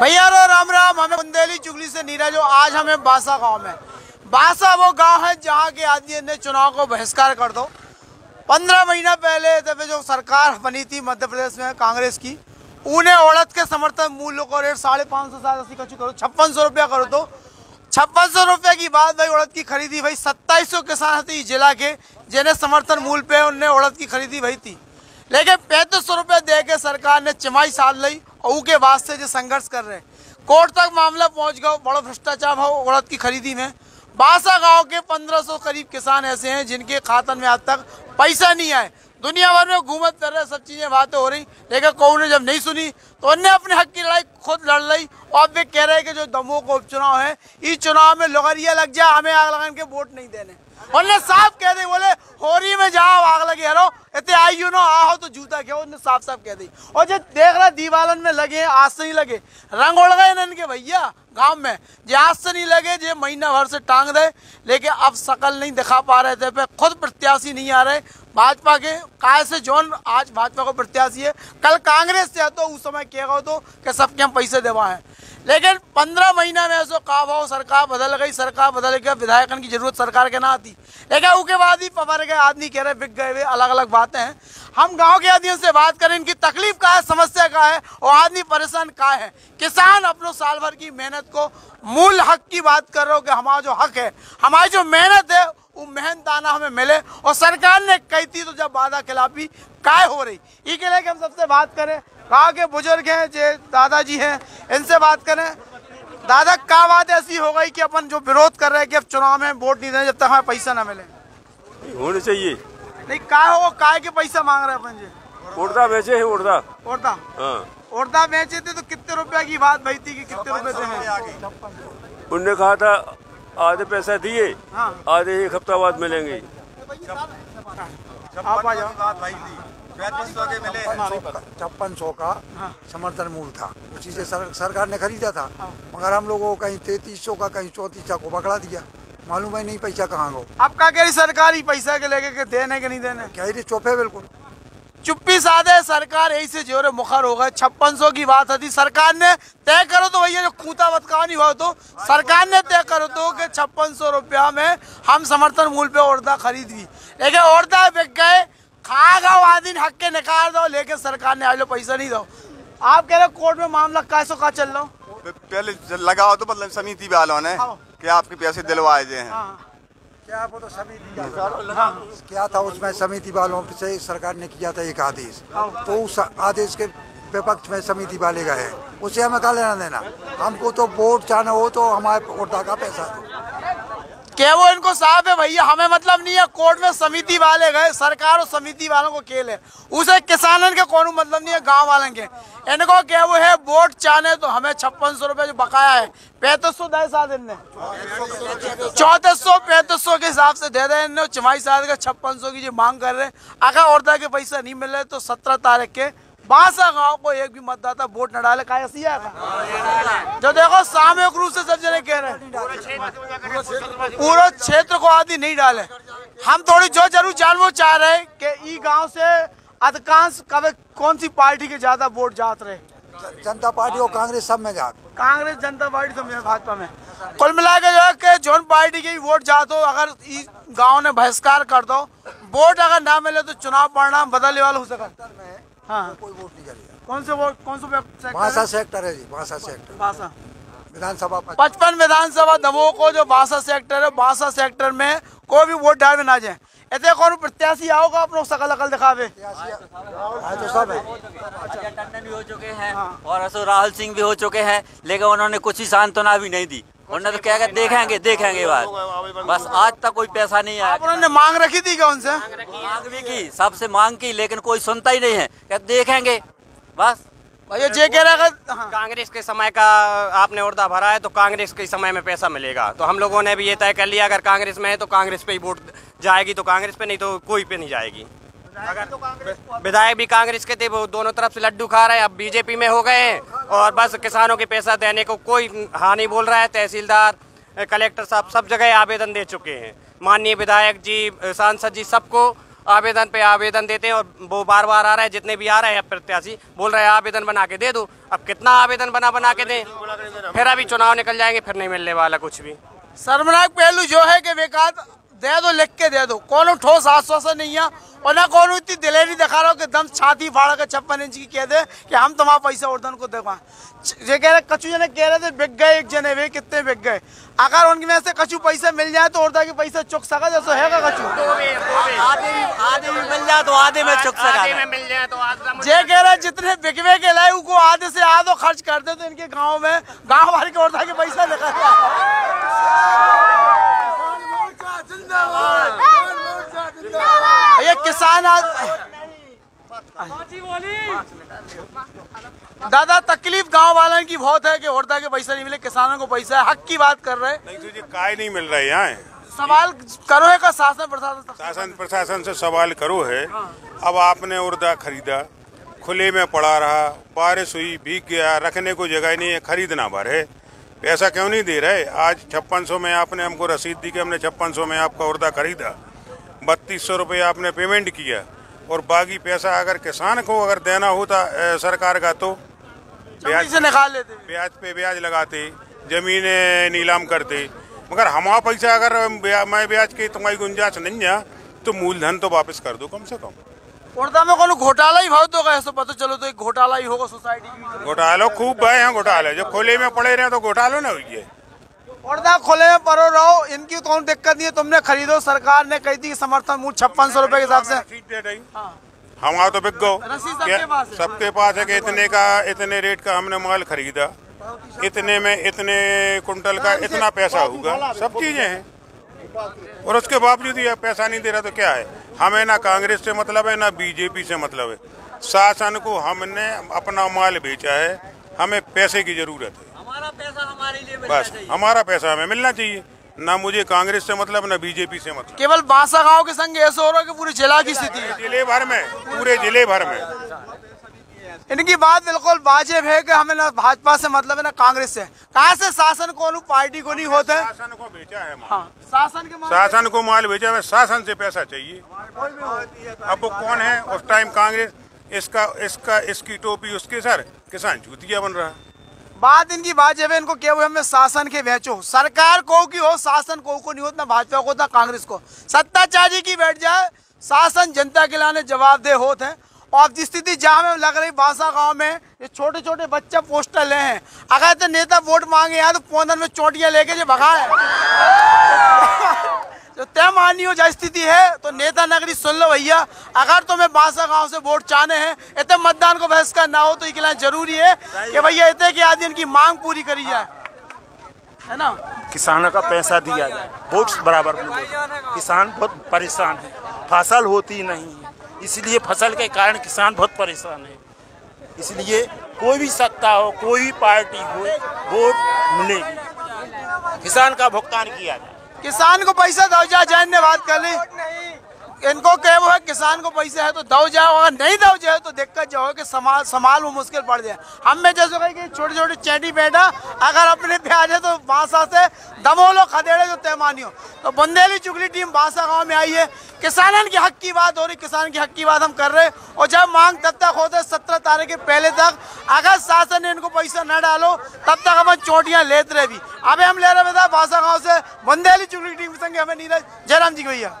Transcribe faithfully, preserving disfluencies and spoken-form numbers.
भैया राम राम। हमें बुंदेली चुगली से नीरज जो, आज हमें बांसा गांव में, बांसा वो गांव है जहां के आदमी ने चुनाव को बहिष्कार कर दो। पंद्रह महीना पहले तब जो सरकार बनी थी मध्य प्रदेश में कांग्रेस की, उन्हें औड़द के समर्थन मूल्य को रेट साढ़े पाँच सौ सात अस्सी का करो, छप्पन सौ रुपया करो। तो छप्पन सौ रुपये की बात भाई औड़द की खरीदी भाई सत्ताईस सौ किसान थे जिला के, जिन्हें समर्थन मूल्य पे उनने औड़द की खरीदी भाई थी, लेकिन पैंतीस सौ रुपये दे के सरकार ने चिमाई साध ली। और के वास्ते जो संघर्ष कर रहे कोर्ट तक मामला पहुंच गया, बड़ा भ्रष्टाचार हो औड़द की खरीदी में। बांसा गाँव के पंद्रह सौ करीब किसान ऐसे हैं जिनके खातन में आज तक पैसा नहीं आए। दुनिया भर में घूमत कर रहे, सब चीज़ें बातें हो रही, लेकिन कौन ने जब नहीं सुनी तो उनने अपने हक की लड़ाई खुद लड़ ली। और वे कह रहे हैं कि जो दमों को उपचुनाव है, इस चुनाव में लुगरिया लग जाए, हमें आग लगा के वोट नहीं देने। उनने साफ कह दी, बोले होरी में जाओ आग लगे हरो, इतने आई यू नो आओ तो जूता खेओ। उनने साफ साफ कह दी। और जो देख रहा दीवालन में लगे, आज से नहीं लगे, रंग उड़ गए इनके भैया गाँव में, जो आज से नहीं लगे, जो महीना भर से टांग दे, लेकिन अब शकल नहीं दिखा पा रहे थे। खुद प्रत्याशी नहीं आ रहे भाजपा के, काय से जौन आज भाजपा को प्रत्याशी है, कल कांग्रेस से है, तो उस समय क्या हो तो कि सबके हम पैसे दिवाएं। लेकिन पंद्रह महीना में ऐसा काम हो, सरकार बदल गई, सरकार बदल गई, विधायकन की जरूरत सरकार के ना आती, लेकिन उसके बाद ही पवार गए आदमी कह रहे बिक गए हुए, अलग अलग बातें हैं। हम गांव के आदमी से बात करें, इनकी तकलीफ का है, समस्या का है, और आदमी परेशान का है। किसान अपनों साल भर की मेहनत को मूल हक की बात कर रहे हो कि हमारा जो हक है, हमारी जो मेहनत है, वो मेहनताना हमें मिले। और सरकार ने कही थी तो जब वादा खिलाफी काय हो रही, ये के लिए कि हम सबसे बात करें। गाँव के बुजुर्ग हैं, जे दादाजी हैं, इनसे बात करें। दादा का बात ऐसी हो गई कि अपन जो विरोध कर रहे हैं कि अब चुनाव में वोट नहीं दें जब तक हमें पैसा ना मिले, होने चाहिए नहीं काय हो, काय के पैसा मांग रहे हैं अपन जी। औड़दा बेचे है, औड़दा औड़दा औड़दा बेचे थे तो कितने रुपया की बात भाई थी कि कितने रुपए? उनने कहा था आधे पैसा दिए, आधे एक हफ्ता बाद मिलेंगे। छप्पन सौ का समर्थन मूल्य था, उसी से सर, सरकार ने खरीदा था, मगर हम लोगों को कहीं तैतीस सौ का, कहीं चौतीस सौ को पकड़ा दिया। मालूम है नहीं पैसा कहाँ गो। अब क्या कह रही सरकार ही पैसा के लेके देने के नहीं देने, कह रही चुप है, बिल्कुल चुप्पी साधे सरकार, यही से जोरे मुखर हो गए। छप्पन सौ की बात थी, सरकार ने तय करो तो भैया जो कूता बतका नहीं हुआ, तो सरकार ने तय करो तो कि छप्पन सौ रुपया में हम समर्थन मूल्य पे औड़दा खरीद ली, लेकिन औड़दा बिक गए, खा गो आदि हक के निकाल दो, लेकिन सरकार ने आज लो पैसा नहीं दो। आप कह रहे कोर्ट में मामला कैसो का चल रहा हो, पहले लगाओ तो मतलब समिति वालों ने कि आपके पैसे दिलवाए गए हैं, क्या वो तो समिति क्या था उसमें, समिति वालों से सरकार ने किया था एक आदेश, तो उस आदेश के विपक्ष में समिति वाले गए, उसे हमें क्या लेना देना, हमको तो वोट चाहना हो तो हमारे औरदा का पैसा दो, क्या वो इनको साफ है भैया, हमें मतलब नहीं है। कोर्ट में समिति वाले गए, सरकार और समिति वालों को खेल है, उसे किसानन के कौन मतलब नहीं है, गाँव वालों के, इनको क्या वो है वोट चाहने तो हमें छप्पन सौ रुपये जो बकाया है, पैंतीस सौ दे साथ इनने, चौतीस सौ पैंतीस सौ के हिसाब से दे रहे इनने, चमाई साथ का छप्पन सौ की जो मांग कर रहे हैं। अगर औरदा के पैसा नहीं मिल रहे तो सत्रह तारीख के बांसा गांव को एक भी मतदाता वोट न डाले, का ऐसी है जो देखो सामूहिक रूप से सब जने कह रहे हैं, पूरा क्षेत्र को आदि नहीं डाले। हम थोड़ी जो जरूर जानवो चाह रहे हैं कि ई गाँव से अधिकांश कब कौन सी पार्टी के ज्यादा वोट जात रहे, जनता पार्टी और कांग्रेस सब में जात, कांग्रेस जनता पार्टी सब में, भाजपा में, कुल मिला के जो है कि जोन पार्टी के वोट जात हो। अगर इस गांव ने बहिष्कार कर दो, वोट अगर ना मिले तो चुनाव परिणाम बदलने वाला हो सकता है। हाँ, कोई वोट नहीं जाएगा। कौन से वोट, कौन से भाषा सेक्टर है जी, भाषा सेक्टर, भाषा विधानसभा पचपन विधानसभा दमों को जो भाषा सेक्टर है, भाषा सेक्टर में कोई भी वोट डालने ना जाए। ऐसे कौन प्रत्याशी आओगा अपनों शकल अकल दिखावे, तो सब है, टंडन भी हो चुके हैं और अशोक राहुल सिंह भी हो चुके हैं, लेकिन उन्होंने कुछ ही सांत्वना भी नहीं दी, उन्होंने तो क्या देखेंगे देखेंगे बात, बस आज तक कोई पैसा नहीं आया। उन्होंने मांग रखी थी क्या उनसे? मांग भी की, सबसे मांग की, लेकिन कोई सुनता ही नहीं है, क्या देखेंगे बस। भाई जे कह रहा है कांग्रेस के समय का आपने औरदा भरा है तो कांग्रेस के समय में पैसा मिलेगा, तो हम लोगों ने भी ये तय कर लिया अगर कांग्रेस में है तो कांग्रेस पे ही वोट जाएगी, तो कांग्रेस पे, नहीं तो कोई पे नहीं जाएगी। अगर विधायक भी कांग्रेस के थे, वो दोनों तरफ से लड्डू खा रहे हैं, अब बीजेपी में हो गए हैं, और बस किसानों के पैसा देने को कोई हाँ नहीं बोल रहा है। तहसीलदार, कलेक्टर साहब सब जगह आवेदन दे चुके हैं, माननीय विधायक जी, सांसद जी, सबको, आवेदन पे आवेदन देते हैं और वो बार बार आ रहा है, जितने भी आ रहे हैं प्रत्याशी बोल रहे हैं आवेदन बना के दे दो। अब कितना आवेदन बना बना के दें, फिर अभी चुनाव निकल जाएंगे, फिर नहीं मिलने वाला कुछ भी। शर्मनाक पहलू जो है कि विकास दे दो, लिख के दे दो, कौन ठोस आश्वासन नहीं है और ना कौन इतनी दिलेरी दिखा रहा हो कि दम छाती फाड़ कर छप्पन इंच की कह दे कि हम तुम्हारा पैसा औड़द को देवा। ये कह रहे कचू जने कह रहे थे बिक गए, एक जने वे कितने बिक गए। अगर उनकी में से कचू पैसा मिल जाए तो औड़द के पैसा चुक सका, जैसे है का कचू आधे आधे में मिल जाए तो आधे में चुक सका, आधे में मिल जाए तो आधे। ये कह रहे जितने बिकवे के लाए उनको आधे से आधो खर्च कर दे तो इनके गाँव में गाँव वाले के औड़द के पैसा निकल जाए। ये किसान आज दादा तकलीफ गांव वालों की बहुत है कि औड़द के पैसा नहीं मिले, किसानों को पैसा है, हक की बात कर रहे हैं, काय नहीं मिल रहा है। यहाँ सवाल करो है का शासन प्रशासन शासन प्रशासन से सवाल करो है। अब आपने औड़द खरीदा, खुले में पड़ा रहा, बारिश हुई, भीग गया, रखने को जगह नहीं है, खरीदना भर है, पैसा क्यों नहीं दे रहे? आज छप्पन सौ में आपने हमको रसीद दी कि हमने छप्पन सौ में आपका औड़द खरीदा, बत्तीस सौ रुपये आपने पेमेंट किया और बाकी पैसा अगर किसान को अगर देना होता सरकार का तो ब्याज से निकाल लेते, ब्याज पे ब्याज लगाते, जमीन नीलाम करते। मगर हमारा पैसा अगर मैं ब्याज की तुम्हारी गुंजाइश नहीं है तो मूलधन तो वापस कर दो कम से कम। औड़द में कोनो घोटाला ही भाव तो कैसे पता चलो तो एक घोटाला ही होगा सोसाइटी, घोटालो खूब भाई हैं, घोटाले जो खुले में पड़े रहे तो घोटालो ना हुई है। औड़द खुले में पड़ो रहो, इनकी कौन दिक्कत नहीं है, तुमने खरीदो, सरकार ने कही थी समर्थन मूल्य छप्पन सौ रूपये के हिसाब से। हमारा तो बिक गो सबके पास है कि इतने का इतने रेट का हमने माल खरीदा, इतने में इतने कुंटल का इतना पैसा होगा, सब चीजें हैं और उसके बावजूद ये पैसा नहीं दे रहा तो क्या है? हमें ना कांग्रेस से मतलब है ना बीजेपी से मतलब है। शासन को हमने अपना माल बेचा है, हमें पैसे की जरूरत है, हमारा पैसा हमारे लिए मिलना बस चाहिए। हमारा पैसा हमें मिलना चाहिए ना, मुझे कांग्रेस से मतलब ना बीजेपी से मतलब। केवल बांसा गाँव के संग ऐसा हो रहा है कि पूरे जिला की स्थिति है, जिले भर में पूरे जिले भर में। इनकी बात बिल्कुल वाजिब है कि हमें ना भाजपा से मतलब है ना कांग्रेस से। कहाँ से शासन को पार्टी को नहीं होता है, शासन को बेचा है माल। हाँ। शासन के माल शासन को माल बेचा है, शासन से पैसा चाहिए। अब वो कौन है उस टाइम कांग्रेस, इसका इसका इसकी टोपी उसके सर, किसान झूठिया बन रहा है। बात इनकी वाजिब है, इनको क्या हुआ हमें शासन के बेचो, सरकार को की हो, शासन को को नहीं होता, भाजपा को ना कांग्रेस को। सत्ताचारी की बैठ जाए, शासन जनता के लाने जवाबदेह होते हैं। और जिस स्थिति जहाँ में लग रही बांसा गांव में ये छोटे छोटे बच्चा पोस्टर ले हैं, अगर तो नेता वोट मांगे यहाँ तो पोंदन में चोटियाँ लेके जो भगाए जो तय मानी हो जाए स्थिति है तो नेता नगरी सुन लो भैया, अगर तुम्हें तो बांसा गांव से वोट चाहने हैं, इतने मतदान को बहस का ना हो तो इकला जरूरी है कि भैया इतने की आदमी इनकी मांग पूरी करी जाए, है ना, किसानों का पैसा दिया जाए, वोट बराबर। किसान बहुत परेशान है, फसल होती नहीं है, इसलिए फसल के कारण किसान बहुत परेशान है। इसलिए कोई भी सत्ता हो, कोई भी पार्टी हो, वोट मिलेगी, किसान का भुगतान किया जाए, किसान को पैसा दो जाए। जैन ने बात कर ली, इनको कहे वो है किसान को पैसा है तो दो जाए, अगर नहीं दो जाए तो दिक्कत जो है कि संभाल संभाल वो मुश्किल पड़ जाए। हम में जैसे कहीं छोटे छोटे चैटी बैठा अगर अपने प्याज है तो बांसा से दमों लो खदेड़े जो तैमानी हो। तो बुंदेली चुगली टीम बांसा गाँव में आई है, किसानन के हक की बात हो रही, किसान के हक की बात हम कर रहे हैं। और जब मांग तब तक होते सत्रह तारीख के पहले तक, अगर शासन ने इनको पैसा न डालो तब तक हम चोटियां लेते रहे भी। अभी हम ले रहे थे बांसा गाँव से बुंदेली चुगली टीम संग हमें नीरज जयराम जी भैया।